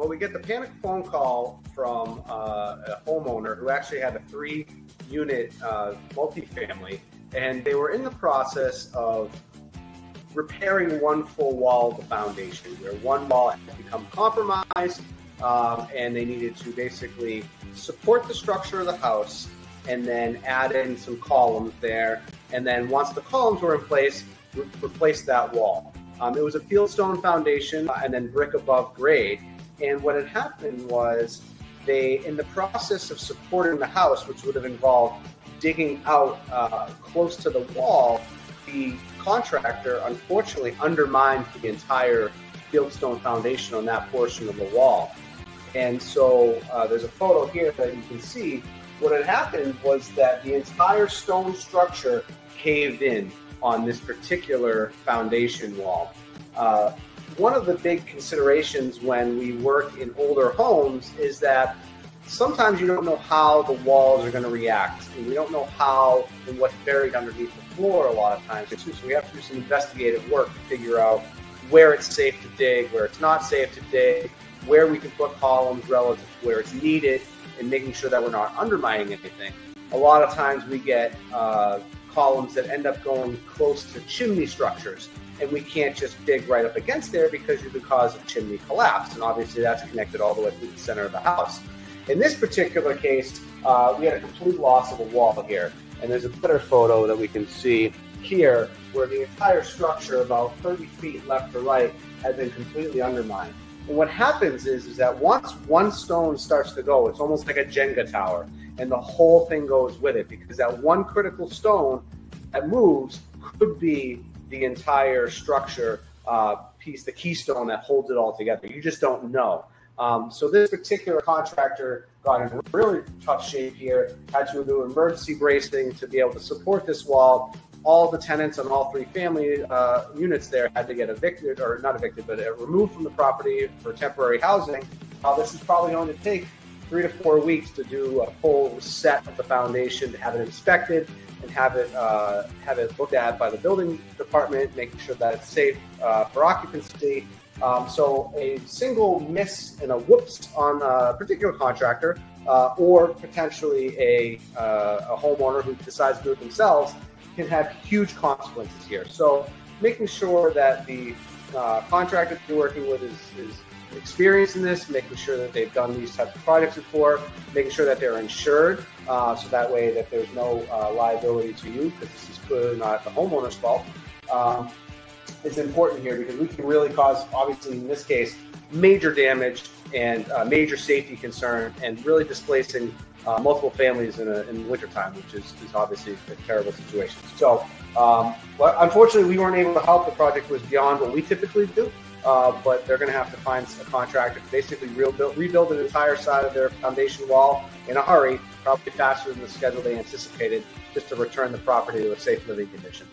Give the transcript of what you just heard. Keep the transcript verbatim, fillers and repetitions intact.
Well, we get the panic phone call from uh, a homeowner who actually had a three-unit uh, multifamily, and they were in the process of repairing one full wall of the foundation, where one wall had become compromised, um, and they needed to basically support the structure of the house and then add in some columns there. And then once the columns were in place, re replace that wall. Um, it was a fieldstone foundation and then brick above grade. And what had happened was they, in the process of supporting the house, which would have involved digging out uh, close to the wall, the contractor unfortunately undermined the entire fieldstone foundation on that portion of the wall. And so uh, there's a photo here that you can see. What had happened was that the entire stone structure caved in on this particular foundation wall. Uh, one of the big considerations when we work in older homes is that sometimes you don't know how the walls are going to react. And we don't know how and what's buried underneath the floor a lot of times too. So we have to do some investigative work to figure out where it's safe to dig, where it's not safe to dig, where we can put columns relative to where it's needed, and making sure that we're not undermining anything. A lot of times we get uh, columns that end up going close to chimney structures, and we can't just dig right up against there because you could cause a chimney collapse, and obviously that's connected all the way through the center of the house. In this particular case, uh, we had a complete loss of a wall here, and there's a better photo that we can see here where the entire structure, about thirty feet left to right, has been completely undermined. And what happens is, is that once one stone starts to go, it's almost like a Jenga tower, and the whole thing goes with it, because that one critical stone that moves could be the entire structure uh, piece, the keystone that holds it all together. You just don't know. Um, so this particular contractor got in really tough shape here, had to do emergency bracing to be able to support this wall. All the tenants on all three family uh, units there had to get evicted, or not evicted, but removed from the property for temporary housing. Uh, this is probably going to take three to four weeks to do a full set of the foundation, to have it inspected and have it uh, have it looked at by the building department, making sure that it's safe uh, for occupancy. Um, so a single miss and a whoops on a particular contractor, uh, or potentially a, uh, a homeowner who decides to do it themselves, can have huge consequences here. So making sure that the uh, contractor that you're working with is, is experienced in this, making sure that they've done these types of projects before, making sure that they're insured, uh, so that way that there's no uh, liability to you, because this is clearly not the homeowner's fault. Um, it's important here because we can really cause, obviously in this case, major damage and uh, major safety concern, and really displacing Uh, multiple families in, a, in wintertime, which is, is obviously a terrible situation. So, um, well, unfortunately, we weren't able to help. The project was beyond what we typically do, uh, but they're going to have to find a contractor to basically rebuild, rebuild an entire side of their foundation wall in a hurry, probably faster than the schedule they anticipated, just to return the property to a safe living condition.